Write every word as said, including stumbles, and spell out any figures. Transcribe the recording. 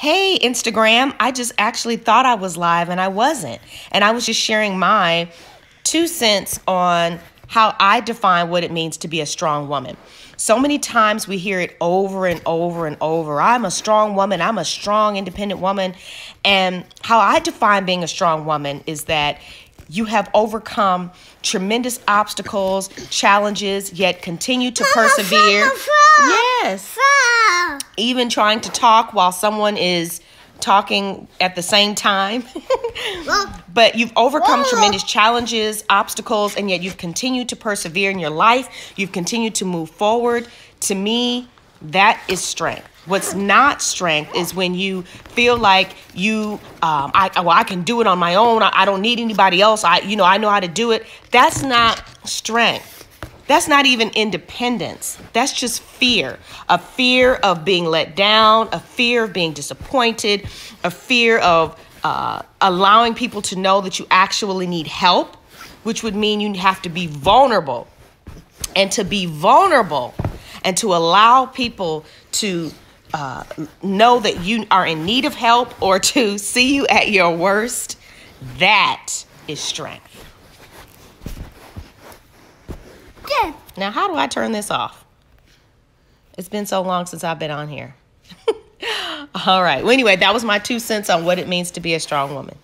hey, Instagram, I just actually thought I was live and I wasn't. And I was just sharing my two cents on how I define what it means to be a strong woman. So many times we hear it over and over and over. I'm a strong woman. I'm a strong, independent woman. And how I define being a strong woman is that you have overcome tremendous obstacles, challenges, yet continue to persevere. Yes. Even trying to talk while someone is talking at the same time. But you've overcome tremendous challenges, obstacles, and yet you've continued to persevere in your life. You've continued to move forward. To me, that is strength. What's not strength is when you feel like you, um, I, well, I can do it on my own. I, I don't need anybody else. I, you know, I know how to do it. That's not strength. That's not even independence. That's just fear. A fear of being let down, a fear of being disappointed, a fear of uh, allowing people to know that you actually need help, which would mean you have to be vulnerable. And to be vulnerable and to allow people to uh, know that you are in need of help or to see you at your worst, that is strength. Now, how do I turn this off? It's been so long since I've been on here. All right. Well, anyway, that was my two cents on what it means to be a strong woman.